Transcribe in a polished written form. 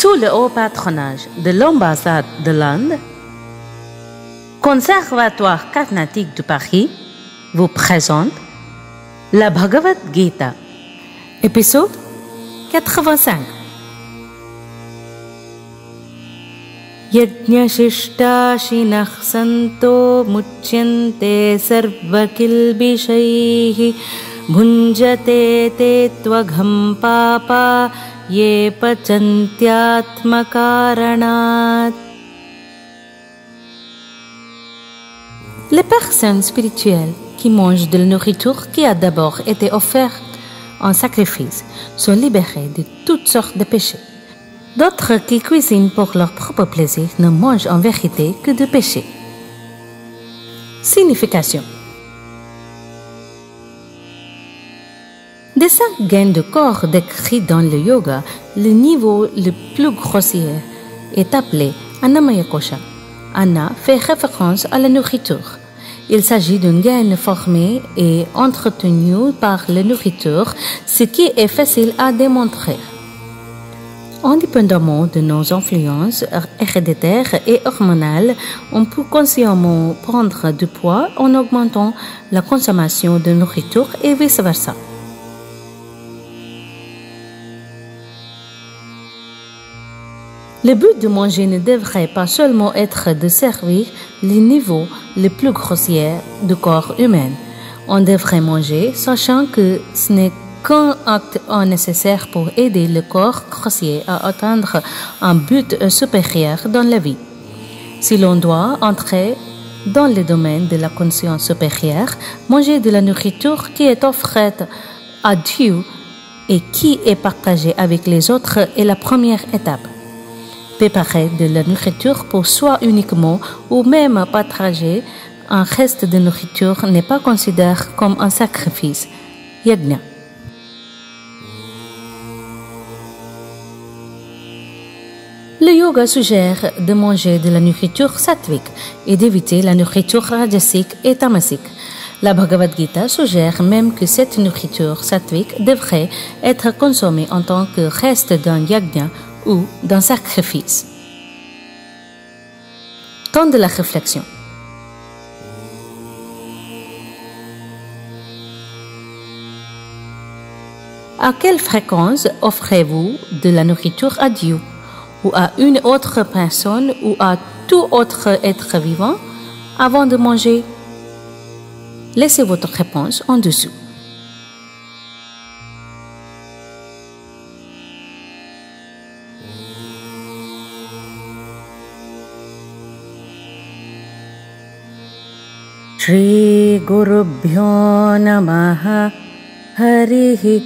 sous le haut patronage de l'ambassade de l'Inde, Conservatoire Carnatique de Paris vous présente la Bhagavad Gita, épisode 85. Yadnya Shishta santo Mutchyante Sarvakilbishaihi Bhunjate Tethwa papa. Ye pachantyatma karanat. Les personnes spirituelles qui mangent de la nourriture qui a d'abord été offerte en sacrifice sont libérées de toutes sortes de péchés. D'autres qui cuisinent pour leur propre plaisir ne mangent en vérité que de péchés. Signification. Des 5 gains de corps décrits dans le yoga, le niveau le plus grossier est appelé Anamayakosha. Anna fait référence à la nourriture. Il s'agit d'une gaine formée et entretenue par la nourriture, ce qui est facile à démontrer. Indépendamment de nos influences héréditaires et hormonales, on peut consciemment prendre du poids en augmentant la consommation de nourriture et vice-versa. Le but de manger ne devrait pas seulement être de servir les niveaux les plus grossiers du corps humain. On devrait manger sachant que ce n'est qu'un acte nécessaire pour aider le corps grossier à atteindre un but supérieur dans la vie. Si l'on doit entrer dans le domaine de la conscience supérieure, manger de la nourriture qui est offerte à Dieu et qui est partagée avec les autres est la première étape. Préparer de la nourriture pour soi uniquement ou même partager un reste de nourriture n'est pas considéré comme un sacrifice. Yagna. Le yoga suggère de manger de la nourriture sattvique et d'éviter la nourriture rajasique et tamasique. La Bhagavad Gita suggère même que cette nourriture sattvique devrait être consommée en tant que reste d'un yagna ou d'un sacrifice. Temps de la réflexion. À quelle fréquence offrez-vous de la nourriture à Dieu ou à une autre personne ou à tout autre être vivant avant de manger? Laissez votre réponse en dessous. Shri Guru Bhyana Maha Harihi.